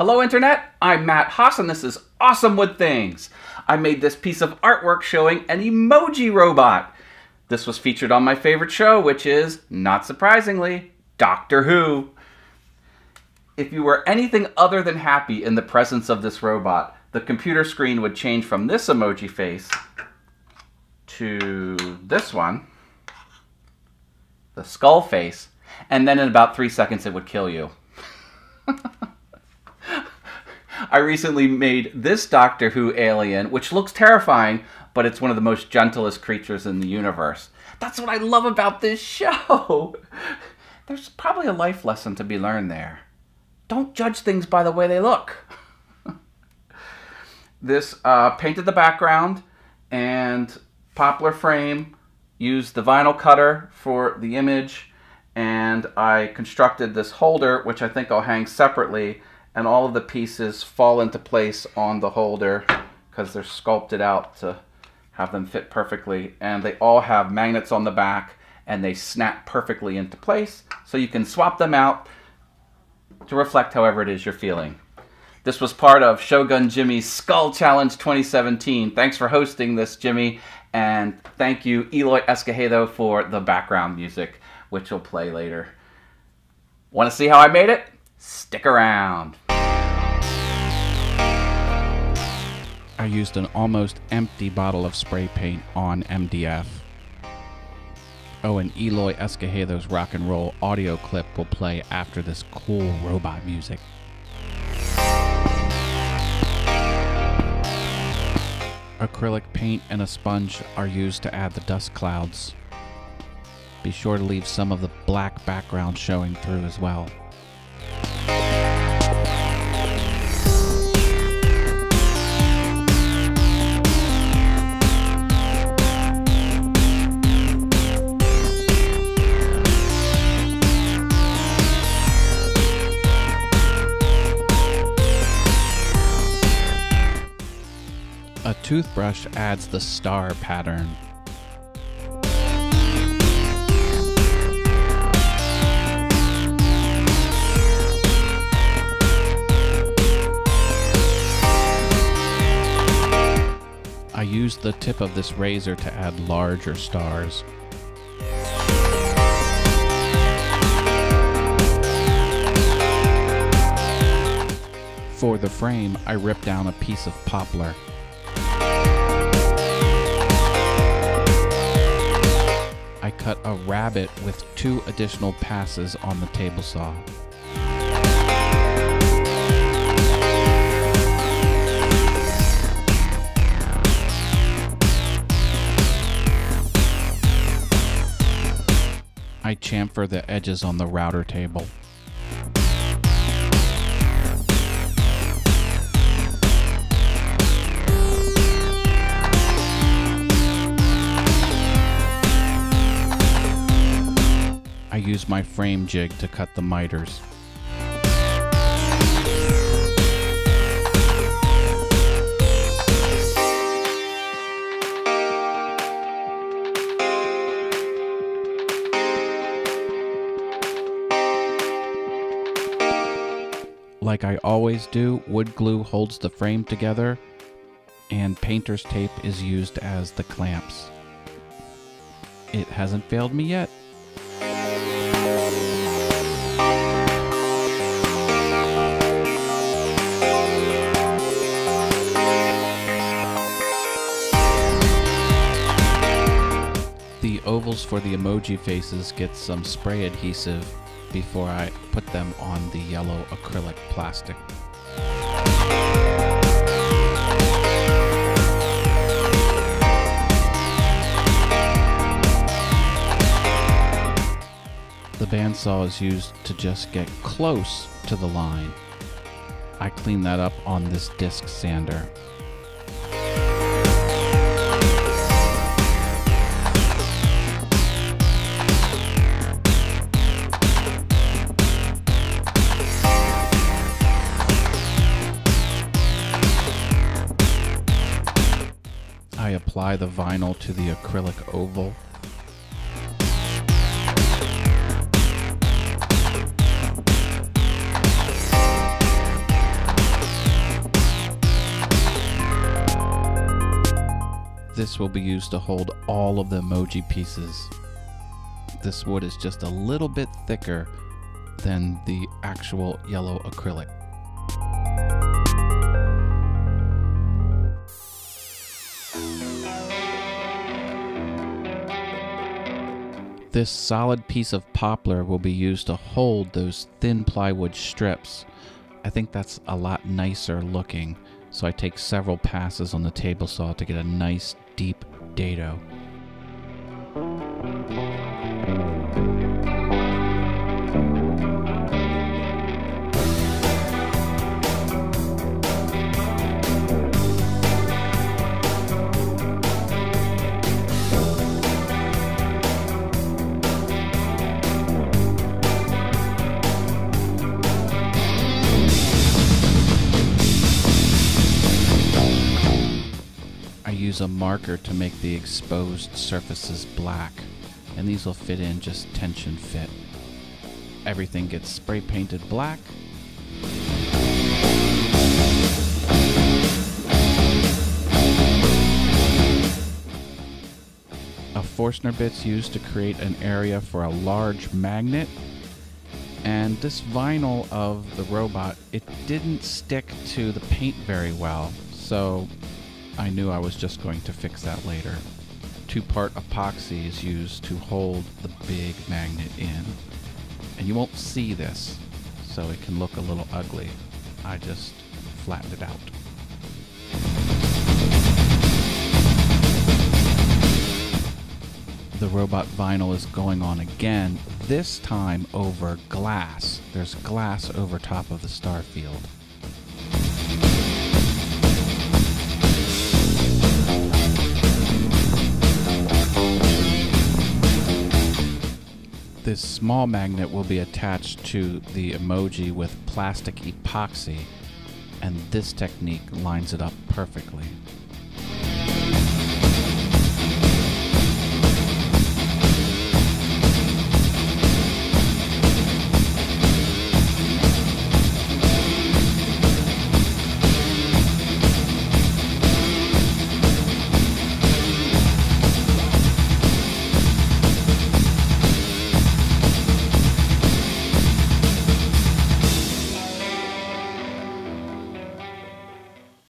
Hello Internet, I'm Matt Haas and this is Awesome Wood Things. I made this piece of artwork showing an emoji robot. This was featured on my favorite show, which is, not surprisingly, Doctor Who. If you were anything other than happy in the presence of this robot, the computer screen would change from this emoji face to this one, the skull face, and then in about 3 seconds it would kill you. I recently made this Doctor Who alien, which looks terrifying, but it's one of the most gentlest creatures in the universe. That's what I love about this show! There's probably a life lesson to be learned there. Don't judge things by the way they look. This painted the background and poplar frame, used the vinyl cutter for the image, and I constructed this holder, which I think I'll hang separately, and all of the pieces fall into place on the holder because they're sculpted out to have them fit perfectly, and they all have magnets on the back and they snap perfectly into place, so you can swap them out to reflect however it is you're feeling. This was part of Shogun Jimmy's Skull Challenge 2017. Thanks for hosting this, Jimmy, and thank you Eloy Escagedo for the background music, which will play later. Want to see how I made it? Stick around. I used an almost empty bottle of spray paint on MDF. Oh, and Eloy Escagedo's rock and roll audio clip will play after this cool robot music. Acrylic paint and a sponge are used to add the dust clouds. Be sure to leave some of the black background showing through as well. A toothbrush adds the star pattern. I used the tip of this razor to add larger stars. For the frame, I ripped down a piece of poplar. I cut a rabbit with 2 additional passes on the table saw. I chamfer the edges on the router table. I use my frame jig to cut the miters. Like I always do, wood glue holds the frame together, and painter's tape is used as the clamps. It hasn't failed me yet. The ovals for the emoji faces get some spray adhesive before I put them on the yellow acrylic plastic. The bandsaw is used to just get close to the line. I clean that up on this disc sander. I apply the vinyl to the acrylic oval. This will be used to hold all of the emoji pieces. This wood is just a little bit thicker than the actual yellow acrylic. This solid piece of poplar will be used to hold those thin plywood strips. I think that's a lot nicer looking, so I take several passes on the table saw to get a nice deep dado. Use a marker to make the exposed surfaces black, and these will fit in just tension fit. Everything gets spray painted black. A Forstner bit's used to create an area for a large magnet, and this vinyl of the robot, it didn't stick to the paint very well, so I knew I was just going to fix that later. Two-part epoxy is used to hold the big magnet in. And you won't see this, so it can look a little ugly. I just flattened it out. The robot vinyl is going on again, this time over glass. There's glass over top of the star field. This small magnet will be attached to the emoji with plastic epoxy, and this technique lines it up perfectly.